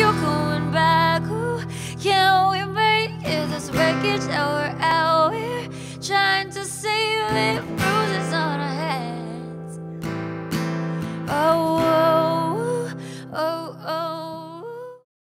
you're going back. Ooh, can we make it this wreckage that we're out here trying to save it?